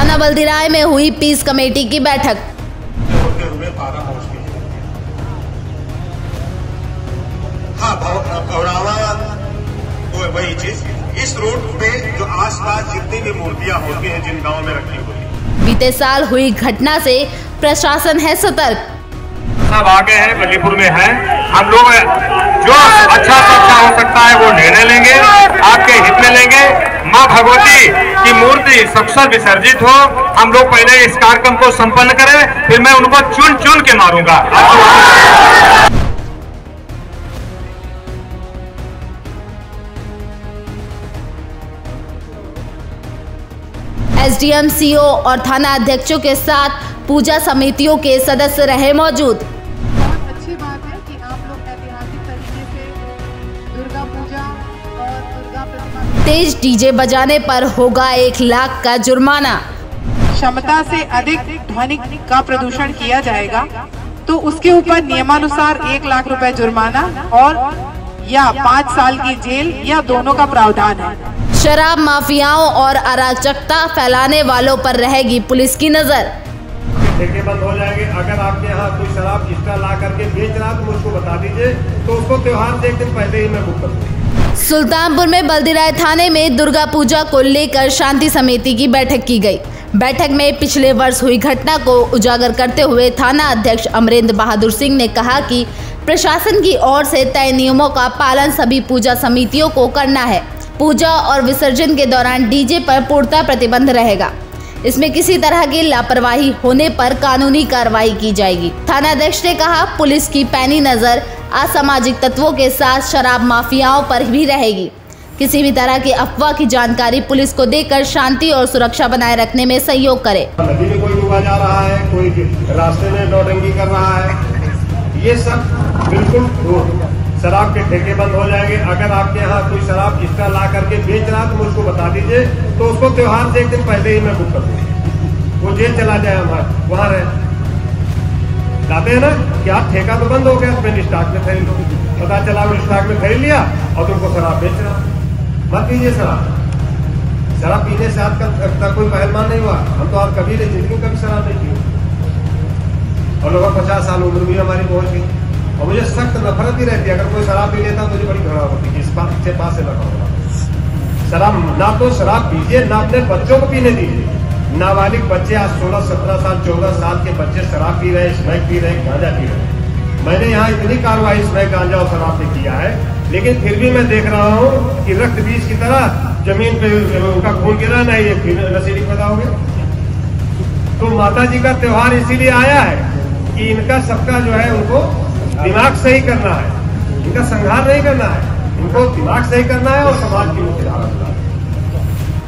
थाना बलदीराय में हुई पीस कमेटी की बैठक। वही चीज इस रोड पे जो आसपास जितनी भी मूर्तियां होती हैं जिन गाँव में रखी होती। बीते साल हुई घटना से प्रशासन है सतर्क। सब आगे हैं, लखीपुर में है, हम लोग जो अच्छा से अच्छा हो सकता है वो निर्णय लेंगे, आपके हित में लेंगे। माँ भगवती की मूर्ति सबसे विसर्जित हो। हम लोग पहले इस कार्यक्रम को संपन्न करें, फिर मैं उनको चुन चुन के मारूंगा। एसडीएम, सीओ और थाना अध्यक्षों के साथ पूजा समितियों के सदस्य रहे मौजूद। बहुत अच्छी बात है कि आप लोग ऐतिहासिक तरीके से दुर्गा पूजा और दुर्गा प्रतिमा। तेज डीजे बजाने पर होगा 1 लाख का जुर्माना। क्षमता से अधिक ध्वनि का प्रदूषण किया जाएगा तो उसके ऊपर नियमानुसार 1 लाख रुपए जुर्माना और या 5 साल की जेल या दोनों का प्रावधान है। शराब माफियाओं और अराजकता फैलाने वालों पर रहेगी पुलिस की नजर। ठेके बंद हो जाएंगे। अगर आपके यहाँ कोई शराब एक्स्ट्रा ला करके बेच रहा तो उसको बता दीजिए, तो उसको त्योहार से 1 दिन पहले ही मैं बुक कर दूंगी। सुल्तानपुर में बलदीराय थाने में दुर्गा पूजा को लेकर शांति समिति की बैठक की गयी। बैठक में पिछले वर्ष हुई घटना को उजागर करते हुए थाना अध्यक्ष अमरेंद्र बहादुर सिंह ने कहा कि प्रशासन की ओर से तय नियमों का पालन सभी पूजा समितियों को करना है। पूजा और विसर्जन के दौरान डीजे पर पूर्णतः प्रतिबंध रहेगा। इसमें किसी तरह की लापरवाही होने पर कानूनी कार्रवाई की जाएगी। थानाध्यक्ष ने कहा, पुलिस की पैनी नजर असामाजिक तत्वों के साथ शराब माफियाओं पर भी रहेगी। किसी भी तरह की अफवाह की जानकारी पुलिस को देकर शांति और सुरक्षा बनाए रखने में सहयोग करे। नदी में कोई डूबा जा रहा है, कोई रास्ते में डोडंगी कर रहा है, ये सब बिल्कुल। शराब के ठेके बंद हो जाएंगे। अगर आपके यहाँ कोई शराब एक्स्ट्रा ला करके बेच रहा तो मुझको बता दीजिए, तो उसको त्योहार से 1 दिन पहले ही मैं बुक कर दूंगी। वो जेल चला जाए, हमारे वहाँ रहे जाते हैं ना कि आप ठेका तो बंद हो गया, उसमें स्टॉक में खरीद लो। पता चला वो स्टॉक में खरीद लिया और तुमको शराब बेच रहा। मत पीजिए शराब। शराब पीने से आपका कोई पहलवान नहीं हुआ। हम तो आप कभी नहीं, जिंदगी कभी शराब नहीं पी। और लोगों 50 साल उम्र भी हमारी पहुँच गई। और मुझे सख्त नफरत भी रहती है, अगर कोई शराब पी लेता तो मुझे बड़ी घृणा होती है। इस बात से पास से लगा होगा। शराब ना तो शराब पीजिए, ना अपने बच्चों को पीने दीजिए। नाबालिग बच्चे आज 16, 17 साल, 14 साल के बच्चे शराब पी रहे हैं, स्मैक पी रहे हैं, गांजा पी रहे हैं। मैंने यहाँ इतनी कार्रवाई स्मैक, गांजा और शराब ने किया है, लेकिन फिर भी मैं देख रहा हूँ कि रक्त बीज की तरह जमीन पे उनका खून गिरा नहीं, ये फिर नशेड़ी पैदा हो गया। तो माता जी का त्योहार इसीलिए आया है कि इनका सबका जो है उनको दिमाग सही करना है, इनका संघार नहीं करना है, इनको दिमाग सही करना है और समाज की मुख्य धारा करना है।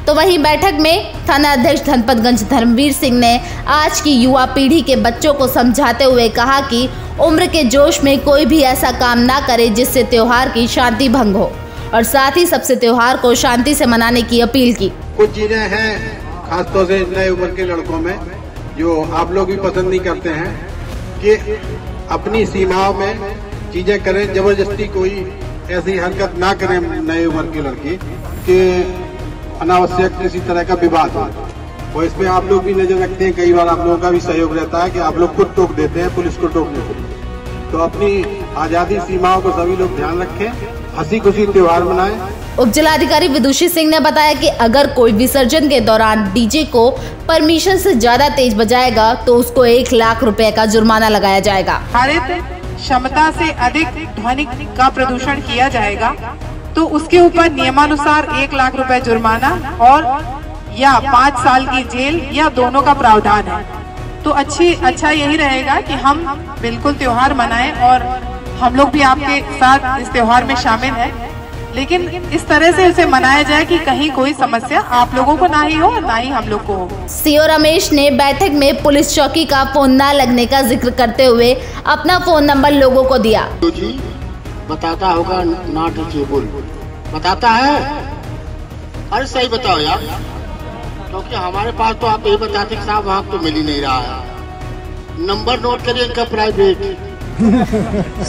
तो वहीं बैठक में थाना अध्यक्ष धनपतगंज धर्मवीर सिंह ने आज की युवा पीढ़ी के बच्चों को समझाते हुए कहा कि उम्र के जोश में कोई भी ऐसा काम ना करे जिससे त्योहार की शांति भंग हो, और साथ ही सबसे त्योहार को शांति से मनाने की अपील की। कुछ चीजें हैं खासतौर से नए उम्र के लड़कों में जो आप लोग भी पसंद नहीं करते हैं कि अपनी सीमाओं में चीजें करें, जबरदस्ती कोई ऐसी हरकत ना करें नए उम्र के लड़के कि अनावश्यक किसी तरह का विवाद हो। और इसमें आप लोग भी नजर रखते हैं, कई बार आप लोगों का भी सहयोग रहता है कि आप लोग खुद टोक देते हैं, पुलिस को टोक देते हैं। तो अपनी आजादी सीमाओं को सभी लोग ध्यान रखें, हंसी खुशी त्योहार मनाएं। उप जिलाधिकारी विदुषी सिंह ने बताया कि अगर कोई विसर्जन के दौरान डीजे को परमिशन से ज्यादा तेज बजाएगा तो उसको 1 लाख रुपए का जुर्माना लगाया जाएगा। क्षमता से अधिक ध्वनि का प्रदूषण किया जाएगा तो उसके ऊपर नियमानुसार 1 लाख रुपए जुर्माना और या 5 साल की जेल या दोनों का प्रावधान है। तो अच्छा यही रहेगा कि हम बिल्कुल त्योहार मनाएं और हम लोग भी आपके साथ इस त्योहार में शामिल हैं, लेकिन इस तरह से उसे मनाया जाए कि कहीं कोई समस्या आप लोगों को ना ही हो, ना ही हम लोग को हो। सीओ रमेश ने बैठक में पुलिस चौकी का फोन ना लगने का जिक्र करते हुए अपना फोन नंबर लोगों को दिया। जी बताता होगा ना, डीजे बोल बताता है। अरे सही बताओ यार, क्योंकि हमारे पास तो आप यही बताते कि साहब वहाँ तो मिल ही नहीं रहा है। नंबर नोट करिए इनका, प्राइवेट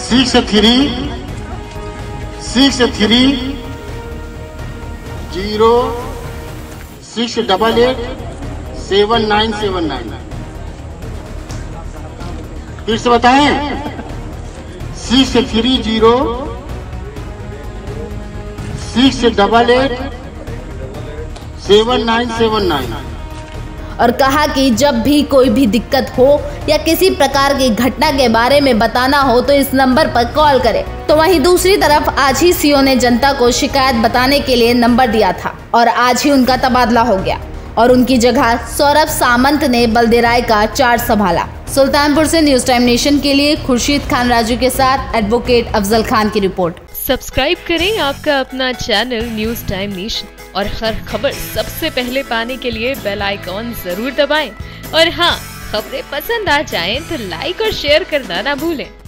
6 3 0 6 8 8 7979। फिर से बताएं, 630 688 7979। और कहा कि जब भी कोई भी दिक्कत हो या किसी प्रकार की घटना के बारे में बताना हो तो इस नंबर पर कॉल करें। तो वहीं दूसरी तरफ आज ही सीओ ने जनता को शिकायत बताने के लिए नंबर दिया था और आज ही उनका तबादला हो गया और उनकी जगह सौरभ सामंत ने बलदीराय का चार्ज संभाला। सुल्तानपुर से न्यूज टाइम नेशन के लिए खुर्शीद खान राजू के साथ एडवोकेट अफजल खान की रिपोर्ट। सब्सक्राइब करें आपका अपना चैनल न्यूज टाइम नेशन और हर खबर सबसे पहले पाने के लिए बेल आइकॉन जरूर दबाएं। और हाँ, खबरें पसंद आ जाएं तो लाइक और शेयर करना ना भूलें।